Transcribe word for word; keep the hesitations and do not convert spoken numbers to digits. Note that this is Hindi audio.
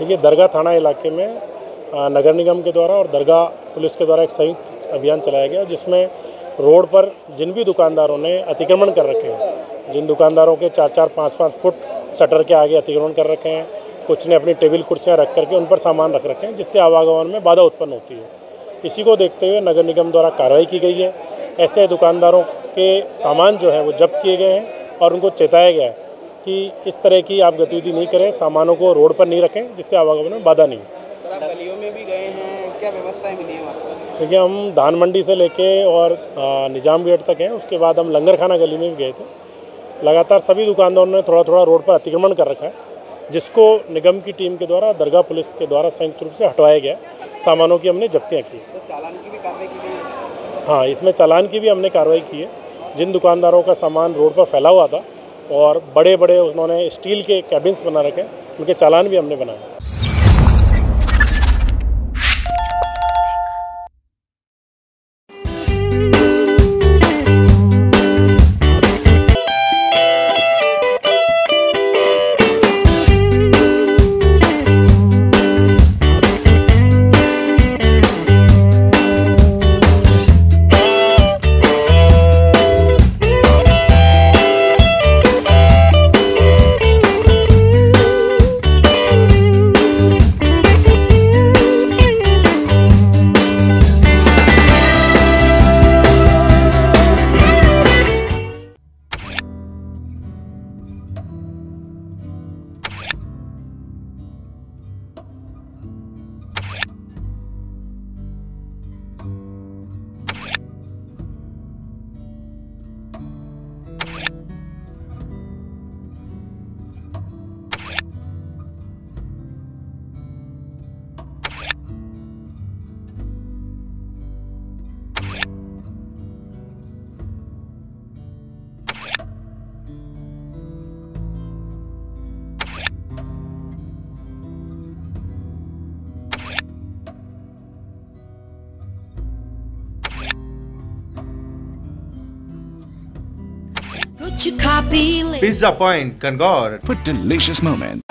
देखिए, दरगाह थाना इलाके में नगर निगम के द्वारा और दरगाह पुलिस के द्वारा एक संयुक्त अभियान चलाया गया, जिसमें रोड पर जिन भी दुकानदारों ने अतिक्रमण कर रखे हैं, जिन दुकानदारों के चार चार पाँच पाँच फुट शटर के आगे अतिक्रमण कर रखे हैं, कुछ ने अपनी टेबल कुर्सियाँ रख करके उन पर सामान रख रखे हैं, जिससे आवागमन में बाधा उत्पन्न होती है। इसी को देखते हुए नगर निगम द्वारा कार्रवाई की गई है। ऐसे दुकानदारों के सामान जो है वो जब्त किए गए हैं और उनको चेताया गया है कि इस तरह की आप गतिविधि नहीं करें, सामानों को रोड पर नहीं रखें, जिससे आवागमन में बाधा नहीं हो। आप गलियों में भी गए हैं, क्या व्यवस्थाएं मिली हैं आपको? देखिए, हम धान मंडी से लेके और निजाम गेट तक हैं, उसके बाद हम लंगरखाना गली में भी गए थे। लगातार सभी दुकानदारों ने थोड़ा थोड़ा रोड पर अतिक्रमण कर रखा है, जिसको निगम की टीम के द्वारा, दरगाह पुलिस के द्वारा संयुक्त रूप से हटवाया गया। सामानों की हमने जब्तियाँ की। तो चालान की भी कार्रवाई की गई? हाँ, इसमें चालान की भी हमने कार्रवाई की है। जिन दुकानदारों का सामान रोड पर फैला हुआ था और बड़े बड़े उन्होंने स्टील के कैबिन्स बना रखे, उनके चालान भी हमने बनाए। Pizza Point, Kangaur, for delicious moments.